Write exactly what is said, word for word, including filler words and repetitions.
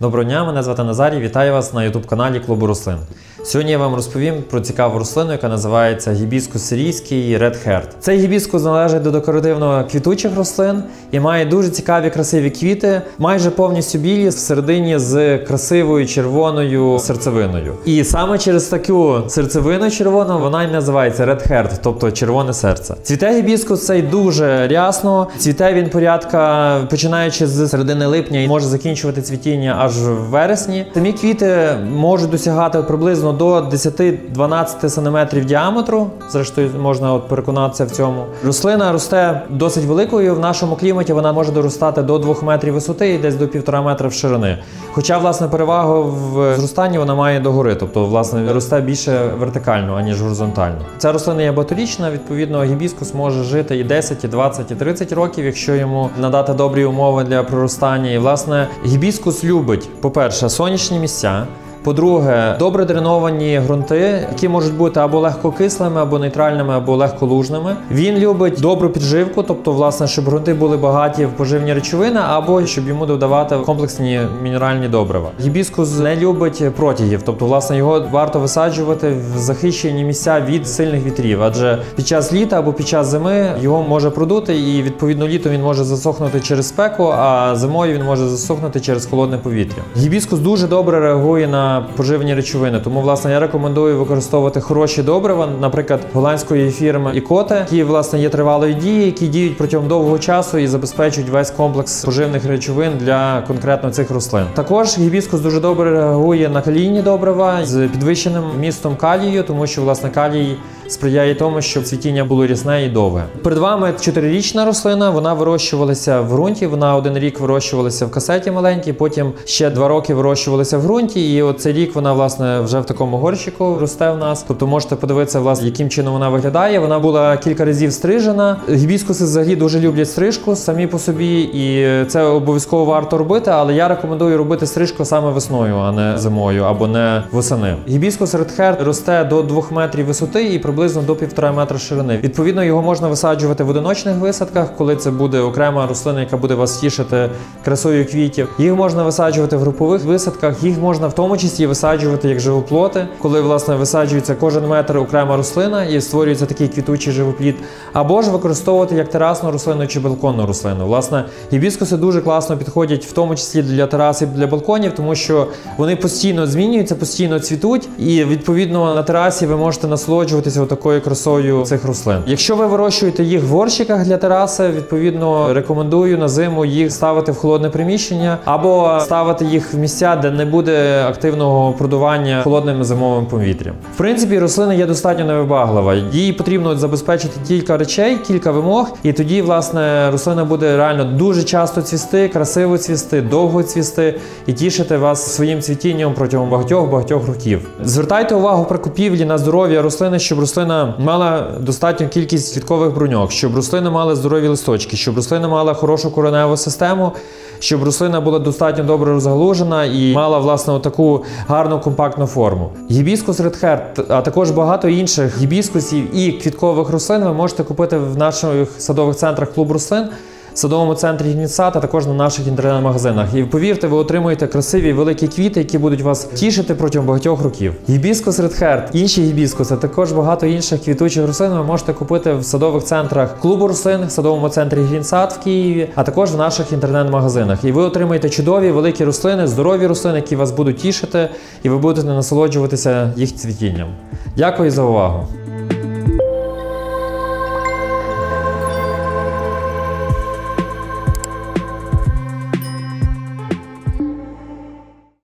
Доброго дня, мене звати Назарій, вітаю вас на ютуб-каналі Клубу Рослин. Сьогодні я вам розповім про цікаву рослину, яка називається гібіскус сирійський Red Heart. Цей гібіскус належить до декоративно-квітучих рослин і має дуже цікаві красиві квіти, майже повністю білі, всередині з красивою червоною серцевиною. І саме через таку серцевину червону вона і називається Red Heart, тобто червоне серце. Цвіте гібіскус цей дуже рясно, цвіте він порядка починаючи з середини липня і може закінчувати цвітіння аж в вересні. Самі квіти можуть досягати приблизно до десяти-дванадцяти сантиметрів діаметру, зрештою можна от переконатися в цьому. Рослина росте досить великою, в нашому кліматі вона може доростати до двох метрів висоти і десь до півтора метра в ширини. Хоча, власне, перевагу в зростанні вона має догори, тобто, власне, росте більше вертикально, аніж горизонтально. Ця рослина є багаторічна, відповідно, гібіскус може жити і десять, і двадцять, і тридцять років, якщо йому надати добрі умови для проростання. І, власне, гібіскус любить, по-перше, сонячні місця, по-друге, добре дреновані ґрунти, які можуть бути або легкокислими, або нейтральними, або легколужними. Він любить добру підживку, тобто, власне, щоб ґрунти були багаті в поживні речовини, або щоб йому додавати комплексні мінеральні добрива. Гібіскус не любить протягів, тобто, власне, його варто висаджувати в захищені місця від сильних вітрів, адже під час літа або під час зими його може продути, і, відповідно, літом він може засохнути через спеку, а зимою він може засохнути через холодне повітря. Гібіскус дуже добре реагує на поживні речовини. Тому, власне, я рекомендую використовувати хороші добрива, наприклад, голландської фірми Ікоту, які, власне, є тривалої дії, які діють протягом довгого часу і забезпечують весь комплекс поживних речовин для конкретно цих рослин. Також гібіскус дуже добре реагує на калійні добрива з підвищеним вмістом калію, тому що, власне, калій сприяє тому, щоб цвітіння було рясне і довге. Перед вами чотирирічна рослина, вона вирощувалася в ґрунті, вона один рік вирощувалася в касеті маленькій, потім ще два роки вирощувалася в ґрунті, і от цей рік вона, власне, вже в такому горщику росте в нас. Тобто можете подивитися, власне, яким чином вона виглядає. Вона була кілька разів стрижена. Гібіскуси взагалі дуже люблять стрижку самі по собі, і це обов'язково варто робити, але я рекомендую робити стрижку саме весною, а не зимою або не восени. Гібіскус Red Heart росте до двох метрів висоти і приблизно до півтора метра ширини. Відповідно, його можна висаджувати в одиночних висадках, коли це буде окрема рослина, яка буде вас тішити красою квітів. Їх можна висаджувати в групових висадках, їх можна в тому числі і висаджувати як живоплоти, коли, власне, висаджується кожен метр окрема рослина і створюється такий квітучий живопліт, або ж використовувати як терасну рослину чи балконну рослину. Власне, гібіскуси дуже класно підходять в тому числі для терас і для балконів, тому що вони постійно змінюються, постійно цвітуть, і, відповідно, на терасі ви можете насолоджуватися отакою красою цих рослин. Якщо ви вирощуєте їх в горщиках для тераси, відповідно, рекомендую на зиму їх ставити в холодне приміщення, або ставити їх в місця, де не буде активно продування холодним зимовим повітрям. В принципі, рослина є достатньо невибаглива. Їй потрібно забезпечити кілька речей, кілька вимог, і тоді, власне, рослина буде реально дуже часто цвісти, красиво цвісти, довго цвісти і тішити вас своїм цвітінням протягом багатьох-багатьох років. Звертайте увагу при купівлі на здоров'я рослини, щоб рослина мала достатню кількість квіткових бруньок, щоб рослина мала здорові листочки, щоб рослина мала хорошу кореневу систему, щоб рослина була достатньо добре розгалужена і мала, власне, отаку гарну компактну форму. Гібіскус Red Heart, а також багато інших гібіскусів і квіткових рослин ви можете купити в наших садових центрах Клуб Рослин, в садовому центрі Greensad, а також на наших інтернет-магазинах. І повірте, ви отримуєте красиві великі квіти, які будуть вас тішити протягом багатьох років. Гібіскус Red Heart, інші гібіскуси, а також багато інших квітучих рослин ви можете купити в садових центрах Клубу Рослин, в садовому центрі Greensad в Києві, а також в наших інтернет-магазинах. І ви отримаєте чудові великі рослини, здорові рослини, які вас будуть тішити, і ви будете насолоджуватися їх цвітінням. Дякую за увагу!